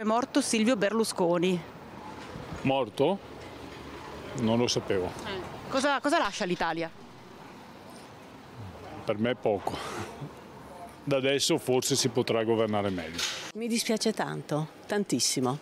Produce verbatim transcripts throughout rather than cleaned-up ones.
È morto Silvio Berlusconi. Morto? Non lo sapevo. Eh. Cosa, cosa lascia l'Italia? Per me poco. Da adesso forse si potrà governare meglio. Mi dispiace tanto, tantissimo.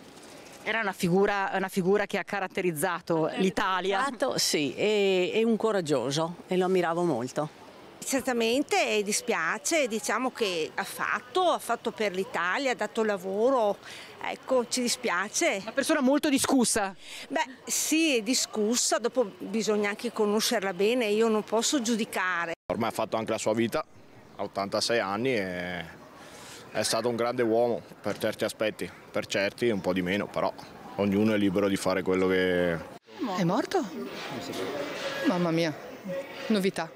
Era una figura, una figura che ha caratterizzato l'Italia. Sì, è, è un coraggioso e lo ammiravo molto. Certamente dispiace, diciamo che ha fatto, ha fatto per l'Italia, ha dato lavoro, ecco, ci dispiace. Una persona molto discussa. Beh, sì, è discussa, dopo bisogna anche conoscerla bene, io non posso giudicare. Ormai ha fatto anche la sua vita, ha ottantasei anni e è stato un grande uomo per certi aspetti, per certi un po' di meno, però ognuno è libero di fare quello che... È morto? Mamma mia, novità.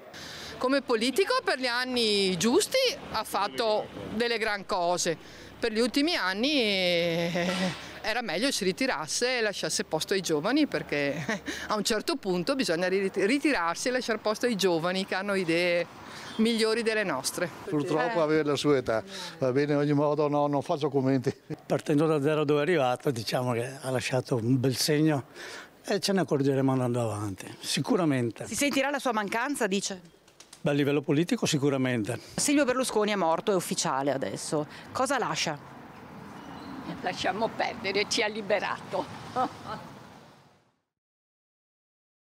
Come politico per gli anni giusti ha fatto delle gran cose, per gli ultimi anni era meglio si ritirasse e lasciasse posto ai giovani, perché a un certo punto bisogna ritirarsi e lasciare posto ai giovani che hanno idee migliori delle nostre. Purtroppo aveva la sua età, va bene, in ogni modo no, non faccio commenti. Partendo da zero dove è arrivato, diciamo che ha lasciato un bel segno e ce ne accorgeremo andando avanti, sicuramente. Si sentirà la sua mancanza, dice? Beh, a livello politico sicuramente. Silvio Berlusconi è morto, è ufficiale adesso. Cosa lascia? Lasciamo perdere, ci ha liberato.